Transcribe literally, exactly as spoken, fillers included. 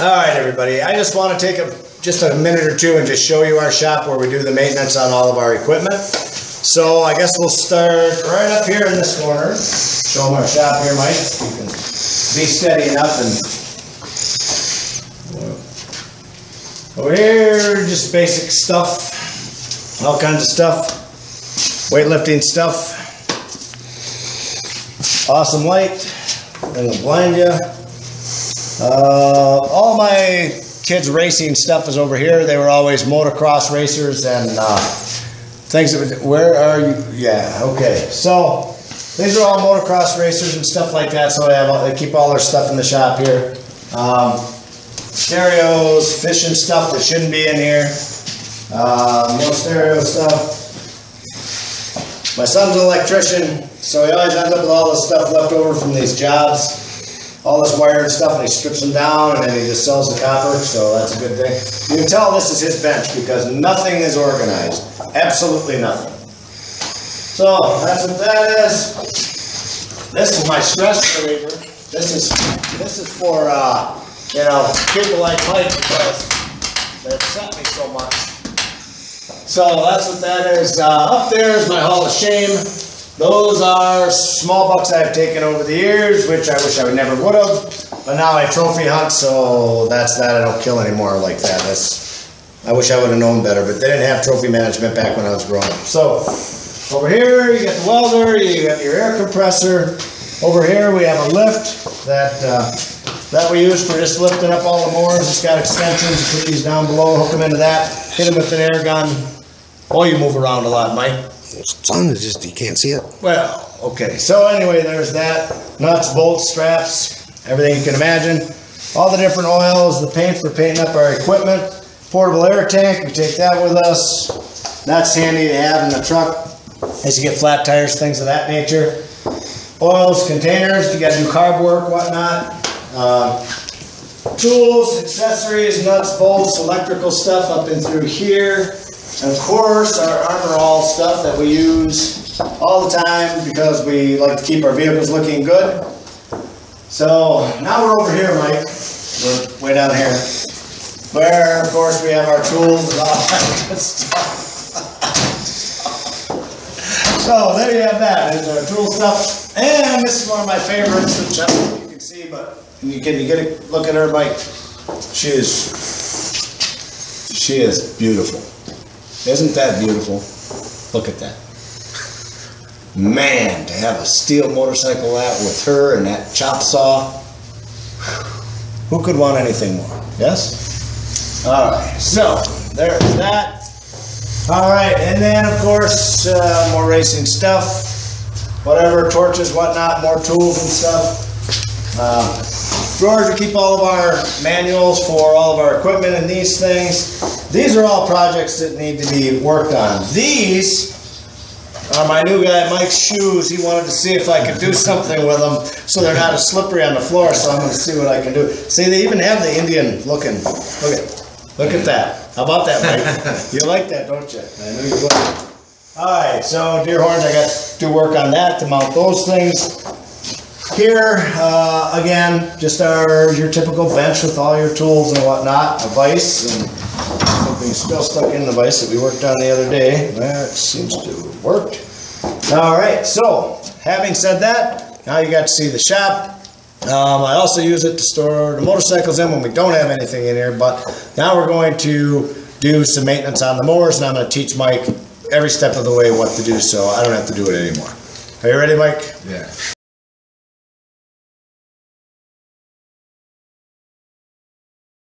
All right, everybody. I just want to take a, just a minute or two and just show you our shop where we do the maintenance on all of our equipment. So I guess we'll start right up here in this corner. Show them our shop here, Mike. You can be steady enough. And over here, just basic stuff, all kinds of stuff, weightlifting stuff. Awesome light, gonna blind you. Uh, all my kids' racing stuff is over here. They were always motocross racers and uh, things that would, where are you? Yeah, okay. So these are all motocross racers and stuff like that. So they, have all, they keep all their stuff in the shop here. Um, stereos, fishing stuff that shouldn't be in here. Uh, no stereo stuff. My son's an electrician, so he always ends up with all this stuff left over from these jobs, all this wire and stuff, and he strips them down, and then he just sells the copper, so that's a good thing. You can tell this is his bench because nothing is organized, absolutely nothing. So that's what that is. This is my stress reliever. This is this is for uh, you know, people like Mike because they upset me so much. So that's what that is. Uh, up there is my Hall of Shame. Those are small bucks I've taken over the years, which I wish I would never would have. But now I trophy hunt, so that's that. I don't kill anymore like that. That's, I wish I would have known better, but they didn't have trophy management back when I was growing up. So over here, you got the welder, you got your air compressor. Over here, we have a lift that uh, that we use for just lifting up all the mowers. It's got extensions. Put these down below, hook them into that, hit them with an air gun. Oh, you move around a lot, Mike. It's on, it's just you can't see it. Well, okay. So anyway, there's that. Nuts, bolts, straps, everything you can imagine. All the different oils, the paint for painting up our equipment. Portable air tank, we take that with us. That's handy to have in the truck as you get flat tires, things of that nature. Oils, containers, you got to do carb work, whatnot. Uh, tools, accessories, nuts, bolts, electrical stuff up and through here. And of course, our Armor All stuff that we use all the time because we like to keep our vehicles looking good. So now we're over here, Mike. We're way down here. Where, of course, we have our tools and all that good stuff. So there you have that. There's our tool stuff. And this is one of my favorites, which I don't know if you can see, but you can you get a look at her, Mike. She is, she is beautiful. Isn't that beautiful? Look at that. Man, to have a steel motorcycle out with her and that chop saw. Who could want anything more? Yes? All right, so there's that. All right, and then of course, uh, more racing stuff. Whatever, torches, whatnot, more tools and stuff. Uh, drawers to keep all of our manuals for all of our equipment and these things. These are all projects that need to be worked on. These are my new guy Mike's shoes. He wanted to see if I could do something with them so they're not as slippery on the floor, so I'm going to see what I can do. See, they even have the Indian looking. Look at, look at that. How about that, Mike? You like that, don't you? I knew you would. All right, so deer horns, I got to do work on that to mount those things. Here, uh, again, just our your typical bench with all your tools and whatnot, a vise and something still stuck in the vise that we worked on the other day. That seems to have worked. All right, so having said that, now you got to see the shop. Um, I also use it to store the motorcycles in when we don't have anything in here, but now we're going to do some maintenance on the mowers, and I'm going to teach Mike every step of the way what to do, so I don't have to do it anymore. Are you ready, Mike? Yeah.